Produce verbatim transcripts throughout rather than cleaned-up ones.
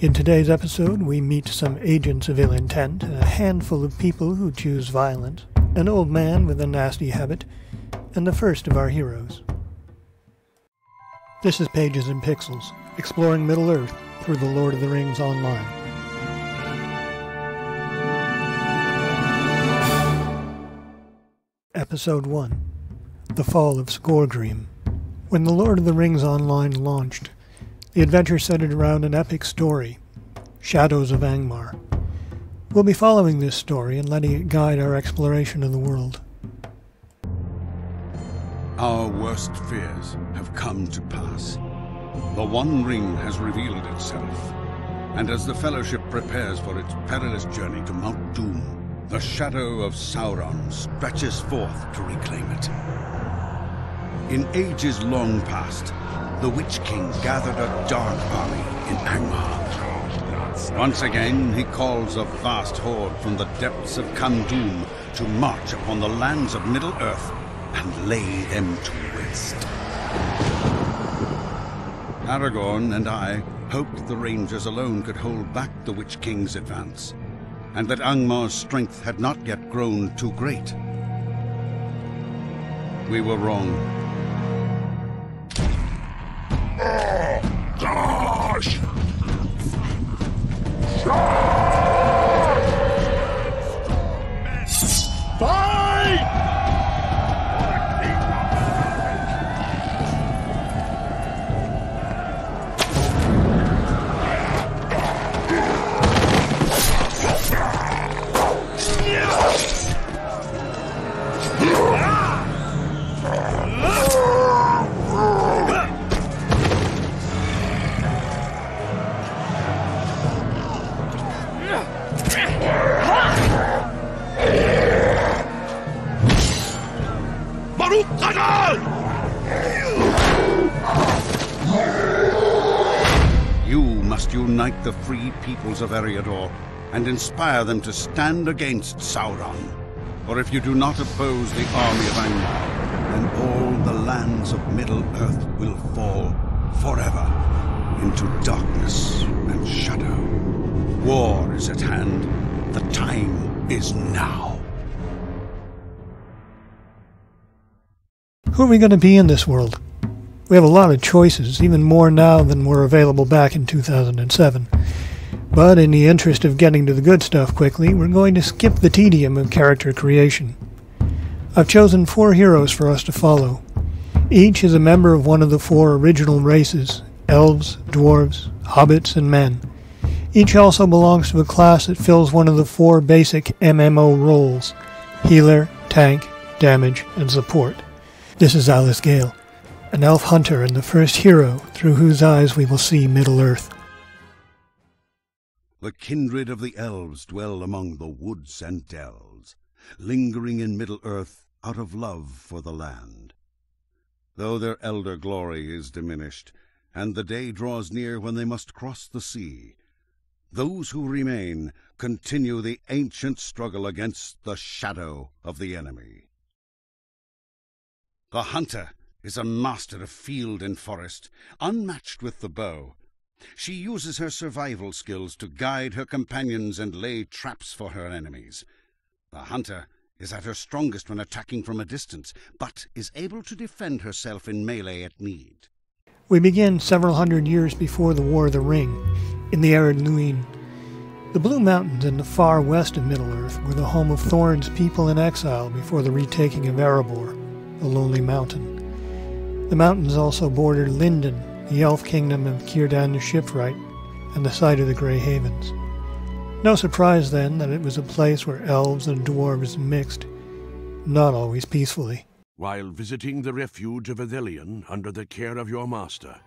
In today's episode, we meet some agents of ill intent, a handful of people who choose violence, an old man with a nasty habit, and the first of our heroes. This is Pages and Pixels, exploring Middle-earth through the Lord of the Rings Online. Episode one. The Fall of Skorgrim. When the Lord of the Rings Online launched, the adventure centered around an epic story, Shadows of Angmar. We'll be following this story and letting it guide our exploration of the world. Our worst fears have come to pass. The One Ring has revealed itself, and as the Fellowship prepares for its perilous journey to Mount Doom, the shadow of Sauron stretches forth to reclaim it. In ages long past, the Witch-King gathered a dark army in Angmar. Once again, he calls a vast horde from the depths of Khandum to march upon the lands of Middle-earth and lay them to waste. Aragorn and I hoped the Rangers alone could hold back the Witch-King's advance, and that Angmar's strength had not yet grown too great. We were wrong. Unite the free peoples of Erebor and inspire them to stand against Sauron. For if you do not oppose the army of Angmar, then all the lands of Middle-earth will fall forever into darkness and shadow. War is at hand. The time is now. Who are we going to be in this world? We have a lot of choices, even more now than were available back in two thousand seven. But in the interest of getting to the good stuff quickly, we're going to skip the tedium of character creation. I've chosen four heroes for us to follow. Each is a member of one of the four original races: elves, dwarves, hobbits, and men. Each also belongs to a class that fills one of the four basic M M O roles: healer, tank, damage, and support. This is Alasgael, an elf hunter and the first hero through whose eyes we will see Middle-earth. The kindred of the elves dwell among the woods and dells, lingering in Middle-earth out of love for the land. Though their elder glory is diminished, and the day draws near when they must cross the sea, those who remain continue the ancient struggle against the shadow of the enemy. The hunter is a master of field and forest, unmatched with the bow. She uses her survival skills to guide her companions and lay traps for her enemies. The hunter is at her strongest when attacking from a distance, but is able to defend herself in melee at need. We begin several hundred years before the War of the Ring, in the Ered Luin. The Blue Mountains in the far west of Middle-earth were the home of Thorin's people in exile before the retaking of Erebor, the Lonely Mountain. The mountains also border Lindon, the elf kingdom of Cirdan the Shipwright, and the site of the Grey Havens. No surprise, then, that it was a place where elves and dwarves mixed, not always peacefully. While visiting the refuge of Edhelion under the care of your master,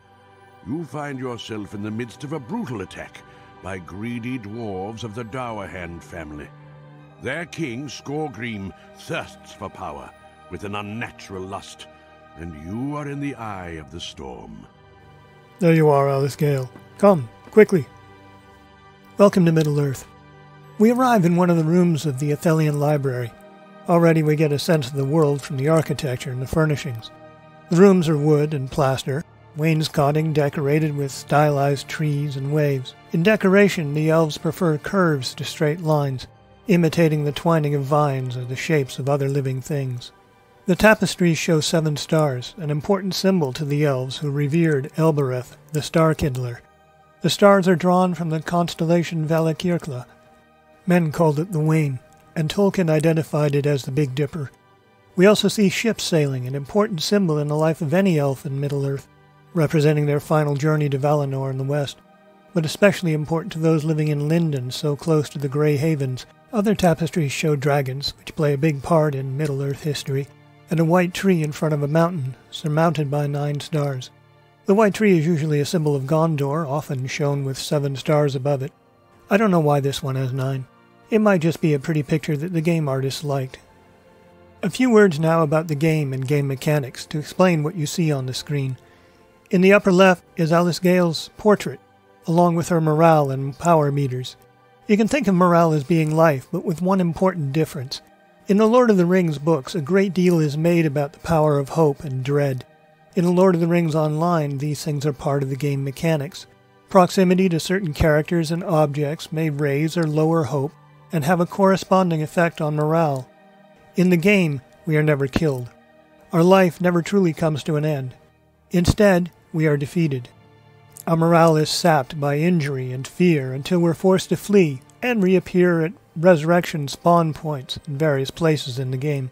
you find yourself in the midst of a brutal attack by greedy dwarves of the Dourhand family. Their king, Skorgrim, thirsts for power with an unnatural lust, and you are in the eye of the storm. There you are, Alasgael. Come, quickly. Welcome to Middle-earth. We arrive in one of the rooms of the Athelian Library. Already we get a sense of the world from the architecture and the furnishings. The rooms are wood and plaster, wainscoting decorated with stylized trees and waves. In decoration, the elves prefer curves to straight lines, imitating the twining of vines or the shapes of other living things. The tapestries show seven stars, an important symbol to the elves who revered Elbereth, the Star Kindler. The stars are drawn from the constellation Valakirkla. Men called it the Wain, and Tolkien identified it as the Big Dipper. We also see ships sailing, an important symbol in the life of any elf in Middle-earth, representing their final journey to Valinor in the west, but especially important to those living in Lindon, so close to the Grey Havens. Other tapestries show dragons, which play a big part in Middle-earth history, and a white tree in front of a mountain, surmounted by nine stars. The white tree is usually a symbol of Gondor, often shown with seven stars above it. I don't know why this one has nine. It might just be a pretty picture that the game artists liked. A few words now about the game and game mechanics, to explain what you see on the screen. In the upper left is Alasgael's portrait, along with her morale and power meters. You can think of morale as being life, but with one important difference. In the Lord of the Rings books, a great deal is made about the power of hope and dread. In the Lord of the Rings Online, these things are part of the game mechanics. Proximity to certain characters and objects may raise or lower hope and have a corresponding effect on morale. In the game, we are never killed. Our life never truly comes to an end. Instead, we are defeated. Our morale is sapped by injury and fear until we're forced to flee and reappear at resurrection spawn points in various places in the game.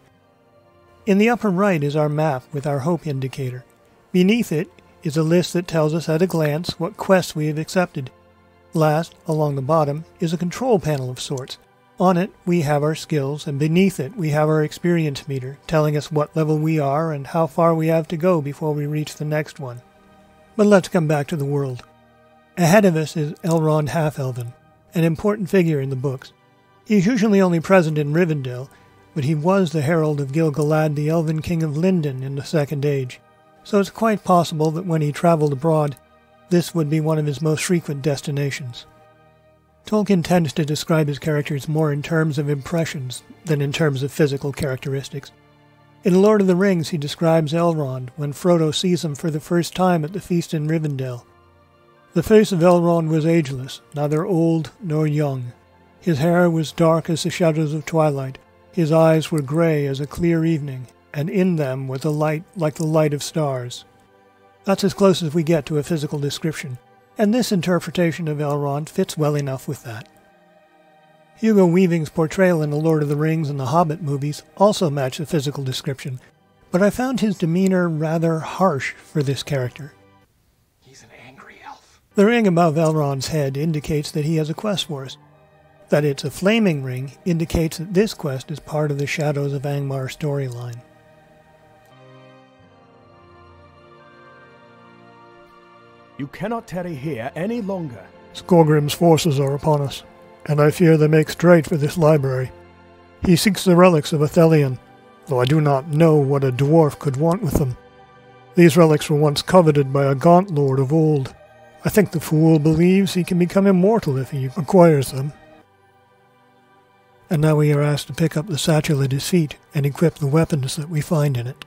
In the upper right is our map with our hope indicator. Beneath it is a list that tells us at a glance what quests we have accepted. Last, along the bottom, is a control panel of sorts. On it we have our skills, and beneath it we have our experience meter, telling us what level we are and how far we have to go before we reach the next one. But let's come back to the world. Ahead of us is Elrond Half-Elven, an important figure in the books. He is usually only present in Rivendell, but he was the herald of Gil-galad, the elven king of Lindon, in the Second Age, so it's quite possible that when he traveled abroad, this would be one of his most frequent destinations. Tolkien tends to describe his characters more in terms of impressions than in terms of physical characteristics. In Lord of the Rings, he describes Elrond when Frodo sees him for the first time at the feast in Rivendell. The face of Elrond was ageless, neither old nor young. His hair was dark as the shadows of twilight, his eyes were grey as a clear evening, and in them was a light like the light of stars. That's as close as we get to a physical description, and this interpretation of Elrond fits well enough with that. Hugo Weaving's portrayal in The Lord of the Rings and The Hobbit movies also match the physical description, but I found his demeanour rather harsh for this character. He's an angry elf. The ring above Elrond's head indicates that he has a quest for us. That it's a flaming ring indicates that this quest is part of the Shadows of Angmar storyline. You cannot tarry here any longer. Skorgrim's forces are upon us, and I fear they make straight for this library. He seeks the relics of Athelion, though I do not know what a dwarf could want with them. These relics were once coveted by a gaunt lord of old. I think the fool believes he can become immortal if he acquires them. And now we are asked to pick up the satchel at his feet and equip the weapons that we find in it.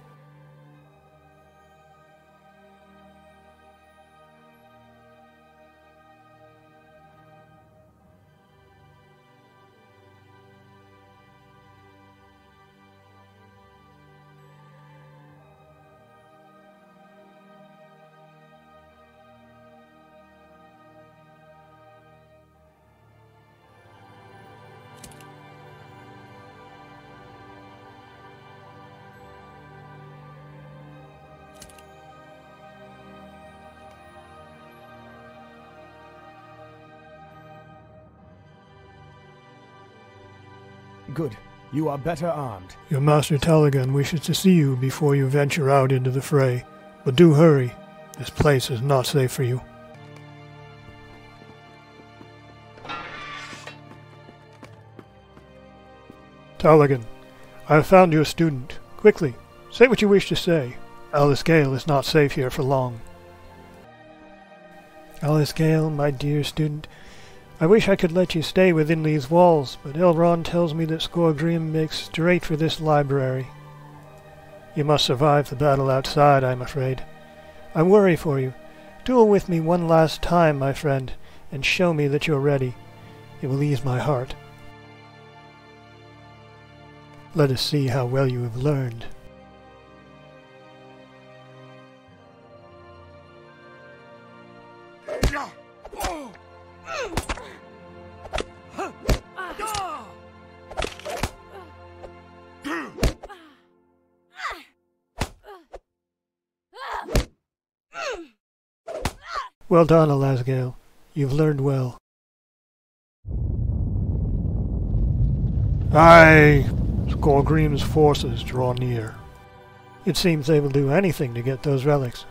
Good. You are better armed. Your master Talagan wishes to see you before you venture out into the fray, but do hurry. This place is not safe for you. Talagan, I have found you a student. Quickly, say what you wish to say. Alasgael is not safe here for long. Alasgael, my dear student, I wish I could let you stay within these walls, but Elrond tells me that Skorgrim makes straight for this library. You must survive the battle outside, I am afraid. I worry for you. Duel with me one last time, my friend, and show me that you're ready. It will ease my heart. Let us see how well you have learned. Well done, Alasgael. You've learned well. Aye, Skorgrim's forces draw near. It seems they will do anything to get those relics.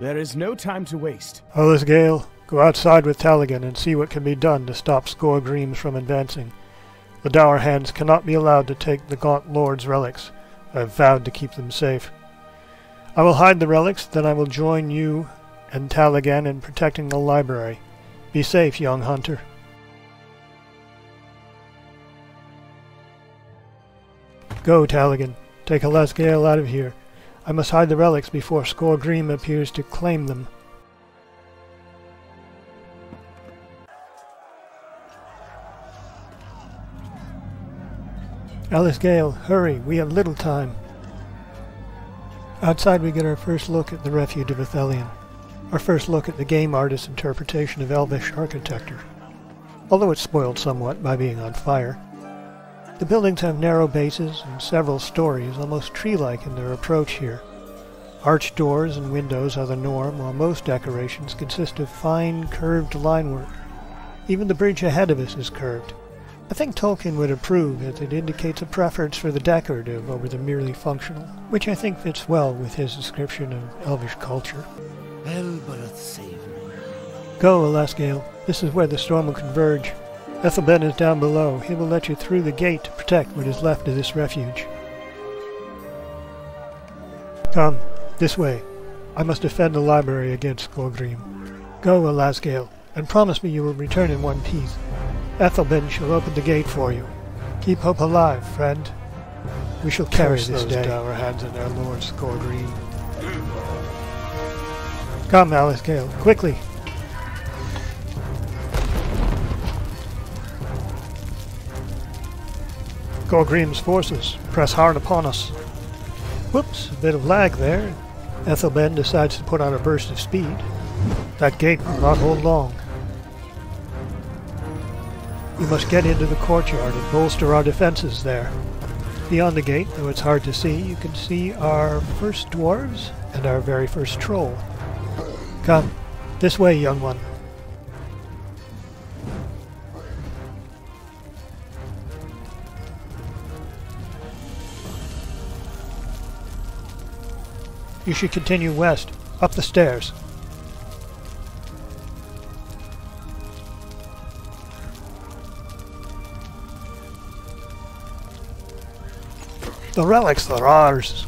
There is no time to waste. Alasgael, go outside with Talagan and see what can be done to stop Skorgrim from advancing. The Dourhands cannot be allowed to take the Gaunt Lord's relics. I have vowed to keep them safe. I will hide the relics, then I will join you and Talagan in protecting the library. Be safe, young hunter. Go, Talagan. Take Alasgael out of here. I must hide the relics before Skorgrim appears to claim them. Alasgael, hurry, we have little time. Outside we get our first look at the refuge of Athelion, our first look at the game artist's interpretation of Elvish architecture, although it's spoiled somewhat by being on fire. The buildings have narrow bases and several stories, almost tree-like in their approach here. Arched doors and windows are the norm, while most decorations consist of fine, curved linework. Even the bridge ahead of us is curved. I think Tolkien would approve, as it indicates a preference for the decorative over the merely functional, which I think fits well with his description of Elvish culture. Elbereth, save me. Go, Alasgael. This is where the storm will converge. Ethelben is down below. He will let you through the gate to protect what is left of this refuge. Come, this way. I must defend the library against Skorgrim. Go, Alasgael, and promise me you will return in one piece. Ethelben shall open the gate for you. Keep hope alive, friend. We shall carry this day. Dourhands and our Lord Skorgrim. Come, Alasgael, quickly. Skorgrim's forces press hard upon us. Whoops, a bit of lag there. Ethelben decides to put on a burst of speed. That gate will not hold long. We must get into the courtyard and bolster our defenses there. Beyond the gate, though it's hard to see, you can see our first dwarves and our very first troll. Come, this way, young one. You should continue west, up the stairs. The relics are ours.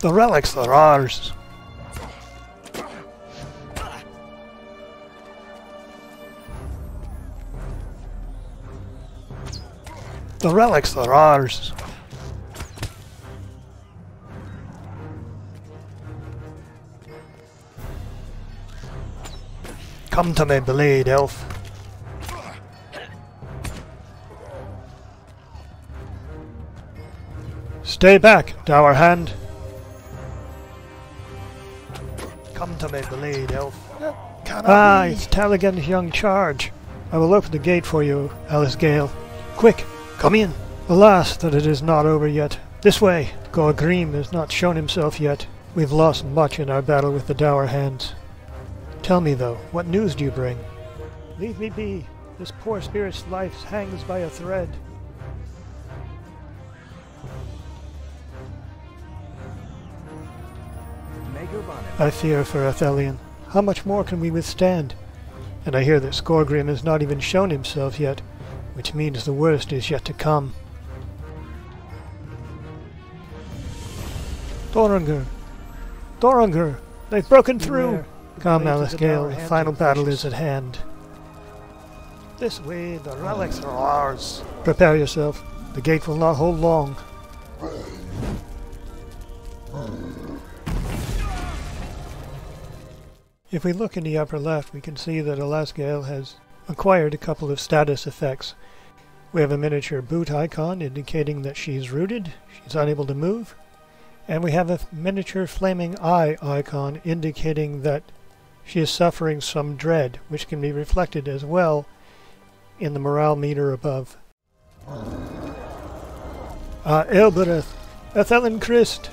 The relics are ours. The relics are ours. Come to me, blade elf. Stay back, Dourhand. Come to me, blade elf. Ah, it's Talagan's young charge. I will open the gate for you, Alasgael. Quick! Come in! Alas, that it is not over yet. This way! Skorgrim has not shown himself yet. We've lost much in our battle with the Dourhands. Tell me, though, what news do you bring? Leave me be. This poor spirit's life hangs by a thread. I fear for Athelion. How much more can we withstand? And I hear that Skorgrim has not even shown himself yet. which means the worst is yet to come. Dourhand! Dourhand! They've broken through! Come, Alasgael, the final battle is at hand. This way, the relics are ours. Prepare yourself. The gate will not hold long. If we look in the upper left, we can see that Alasgael has acquired a couple of status effects. We have a miniature boot icon indicating that she's rooted, she's unable to move, and we have a miniature flaming eye icon indicating that she is suffering some dread, which can be reflected as well in the morale meter above. Ah, Elbereth, Athelian Christ!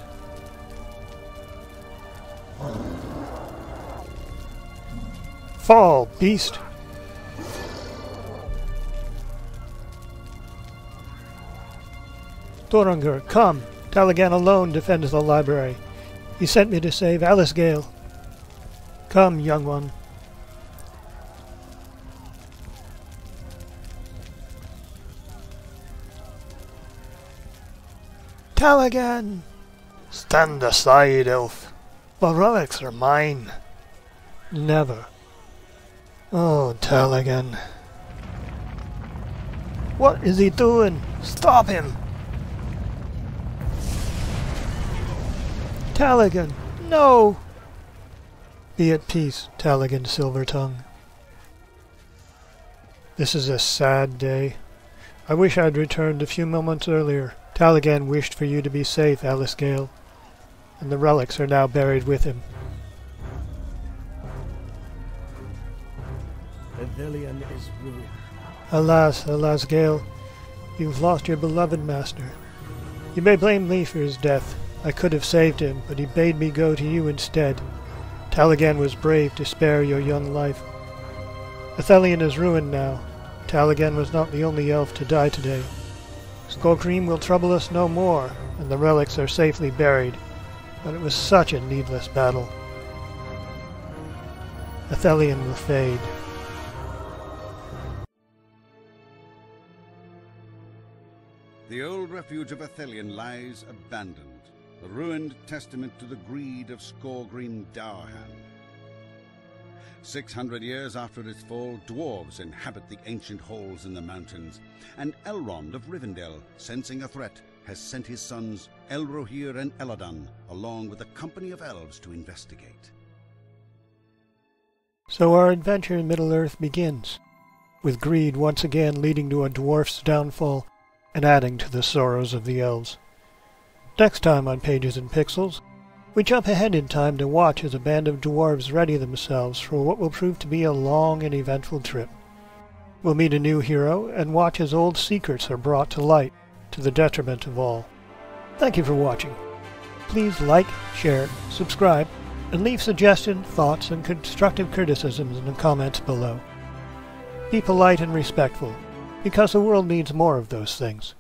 Fall, beast! Dourhand, come! Talagan alone defends the library. He sent me to save Alasgael. Come, young one. Talagan! Stand aside, elf. The relics are mine. Never. Oh, Talagan. What is he doing? Stop him! Talagan! No! Be at peace, Talagan Silvertongue. This is a sad day. I wish I'd returned a few moments earlier. Talagan wished for you to be safe, Alasgael, and the relics are now buried with him. Edhelion is ruined. Alas, Alasgael, you've lost your beloved master. You may blame me for his death. I could have saved him, but he bade me go to you instead. Talagan was brave to spare your young life. Athelion is ruined now. Talagan was not the only elf to die today. Skorgrim will trouble us no more, and the relics are safely buried. But it was such a needless battle. Athelion will fade. The old refuge of Athelion lies abandoned. A ruined testament to the greed of Skorgrim Dourhand. Six hundred years after its fall, dwarves inhabit the ancient halls in the mountains, and Elrond of Rivendell, sensing a threat, has sent his sons Elrohir and Eladan, along with a company of elves, to investigate. So our adventure in Middle-earth begins, with greed once again leading to a dwarf's downfall and adding to the sorrows of the elves. Next time on Pages and Pixels, we jump ahead in time to watch as a band of dwarves ready themselves for what will prove to be a long and eventful trip. We'll meet a new hero and watch as old secrets are brought to light, to the detriment of all. Thank you for watching. Please like, share, subscribe, and leave suggestions, thoughts, and constructive criticisms in the comments below. Be polite and respectful, because the world needs more of those things.